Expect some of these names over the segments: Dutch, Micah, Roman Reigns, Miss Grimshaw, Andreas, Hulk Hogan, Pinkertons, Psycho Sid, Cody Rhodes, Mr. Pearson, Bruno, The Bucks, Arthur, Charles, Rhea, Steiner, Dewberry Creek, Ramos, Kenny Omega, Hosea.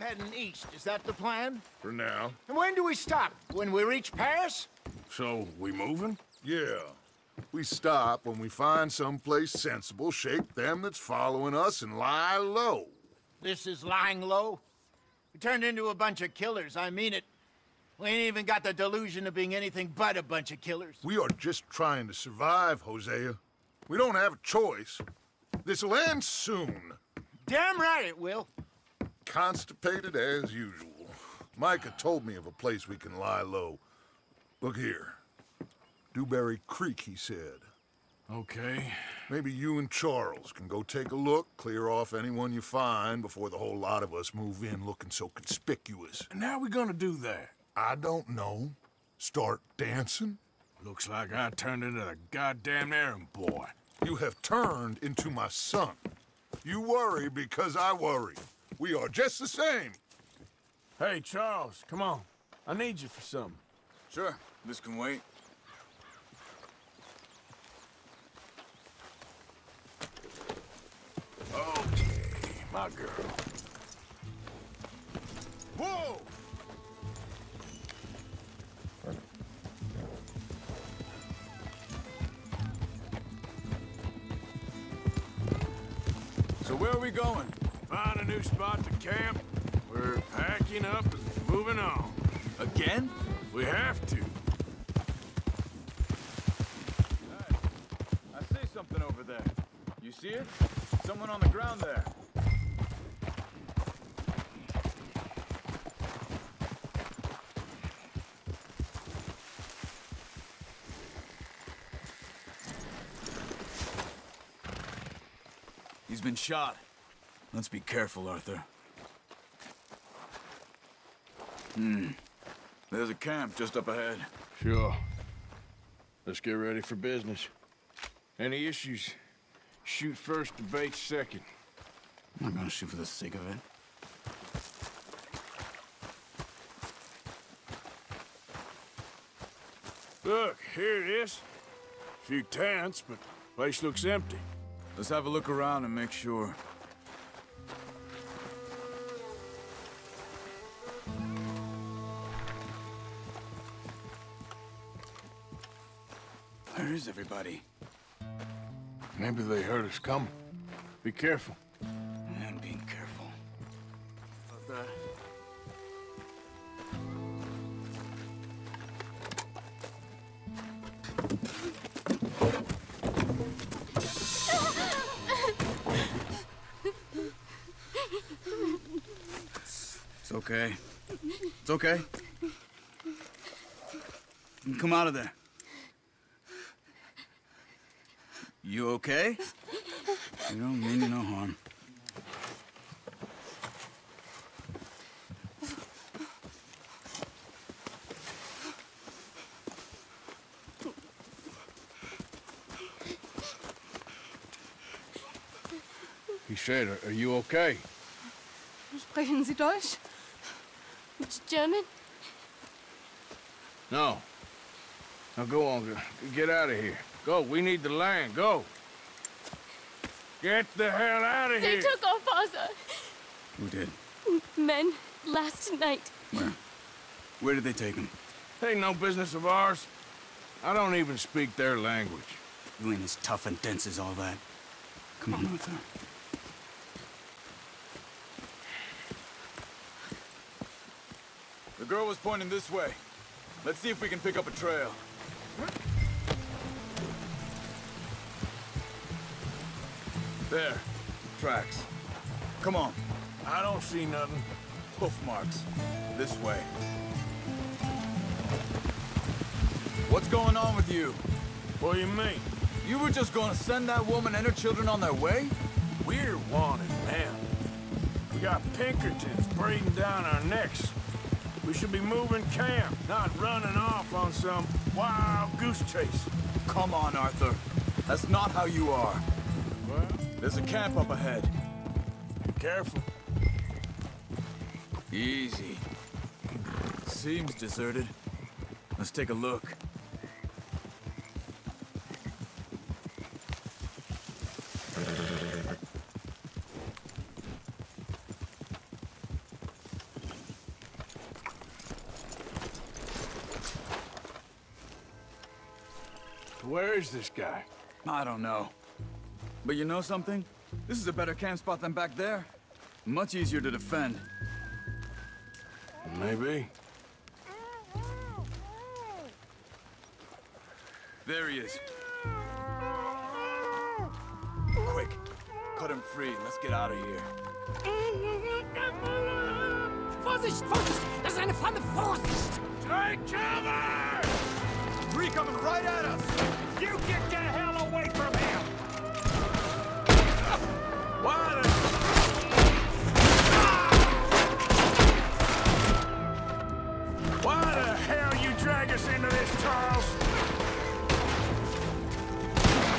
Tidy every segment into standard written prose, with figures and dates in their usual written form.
heading east. Is that the plan? For now. And when do we stop? When we reach Paris? So, we moving? Yeah. We stop when we find someplace sensible, shake them that's following us, and lie low. This is lying low? We turned into a bunch of killers, I mean it. We ain't even got the delusion of being anything but a bunch of killers. We are just trying to survive, Hosea. We don't have a choice. This'll end soon. Damn right it will. Constipated as usual. Micah told me of a place we can lie low. Look here. Dewberry Creek, he said. Okay. Maybe you and Charles can go take a look, clear off anyone you find before the whole lot of us move in looking so conspicuous. And how are we gonna do that? I don't know. Start dancing? Looks like I turned into the goddamn errand boy. You have turned into my son. You worry because I worry. We are just the same. Hey, Charles, come on. I need you for something. Sure, this can wait. Okay, my girl. Whoa! So where are we going? Find a new spot to camp. We're packing up and moving on. Again? We have to. Hey, I see something over there. You see it? Someone on the ground there. He's been shot. Let's be careful, Arthur. There's a camp just up ahead. Sure. Let's get ready for business. Any issues? Shoot first, debate second. I'm not gonna shoot for the sake of it. Look, here it is. A few tents, but the place looks empty. Let's have a look around and make sure. Where is everybody? Maybe they heard us coming. Be careful. I'm being careful. About that. It's okay. It's okay. You can come out of there. You okay? You don't mean no harm. He said, are you okay? Sprechen Sie Deutsch? It's German? No. Now go on, get out of here. Go, we need the land, go! Get the hell out of here! They took our father! Who did? Men, last night. Where? Where did they take him? They ain't no business of ours. I don't even speak their language. You ain't as tough and dense as all that. Come on, Arthur. The girl was pointing this way. Let's see if we can pick up a trail. There. Tracks. Come on. I don't see nothing. Hoof marks. This way. What's going on with you? What do you mean? You were just gonna send that woman and her children on their way? We're wanted, man. We got Pinkertons breathing down our necks. We should be moving camp, not running off on some wild goose chase. Come on, Arthur. That's not how you are. Well... There's a camp up ahead. Be careful. Easy. Seems deserted. Let's take a look. Where is this guy? I don't know. But you know something? This is a better camp spot than back there. Much easier to defend. Maybe. There he is. Quick, cut him free and let's get out of here. Vorsicht, Vorsicht! Das ist eine Pfanne, Vorsicht! Take cover! Three coming right at us! You get the hell away from him! Why the... Why the hell you drag us into this, Charles?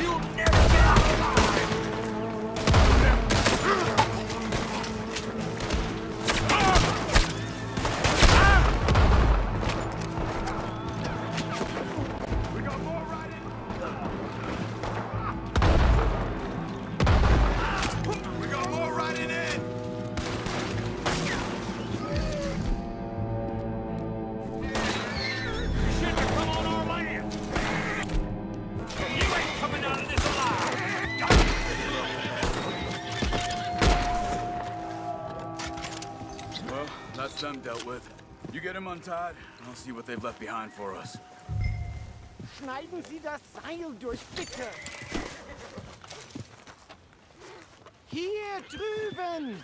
You'll never get out alive! We got more right in. We got more right in. Them dealt with. You get him untied, and I'll see what they've left behind for us. Schneiden Sie das Seil durch, bitte! Hier drüben!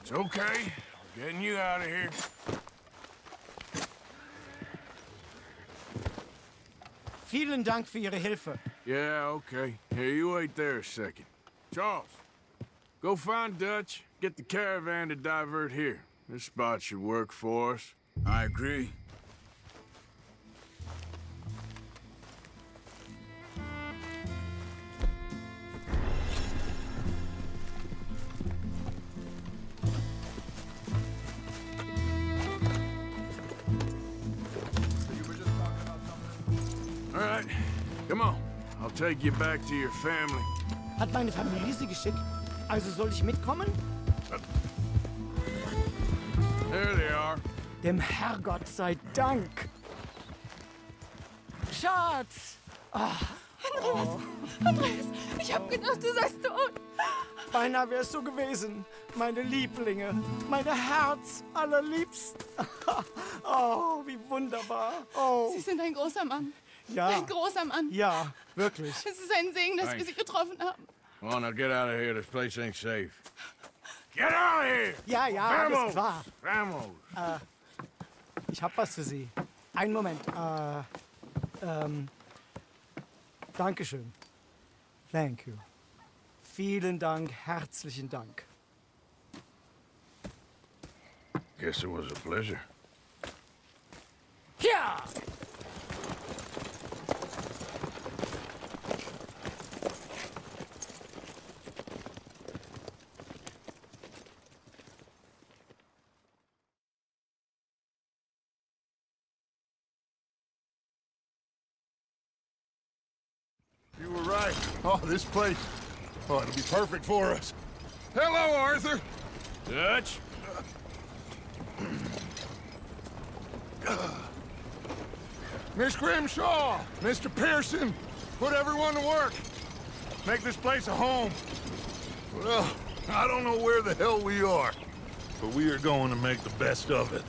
It's okay. We're getting you out of here. Vielen Dank für Ihre Hilfe. Yeah, okay. Here, you wait there a second. Charles, go find Dutch. Get the caravan to divert here. This spot should work for us. I agree. All right, come on. I'll take you back to your family. Hat meine Familie sie geschickt? Also soll ich mitkommen? There they are. Dem Herrgott sei Dank. Schatz! Oh. Andreas! Oh. Andreas! Ich hab gedacht, du seist tot. Beinahe wär's so gewesen. Meine Lieblinge. Meine Herz allerliebsten. Oh, wie wunderbar. Oh. Sie sind ein großer Mann. Ja. Ein großer Mann. Ja, wirklich. Es ist ein Segen, dass wir Sie getroffen haben. Come on, now get out of here. This place ain't safe. Get out of here! Ja, ja, Ramos. Alles klar. Ramos! Ich hab was für Sie. Einen Moment. Dankeschön. Thank you. Vielen Dank, herzlichen Dank. Guess it was a pleasure. Yeah! Oh, this place. Oh, it'll be perfect for us. Hello, Arthur. Dutch. Miss Grimshaw, Mr. Pearson, put everyone to work. Make this place a home. Well, I don't know where the hell we are, but we are going to make the best of it.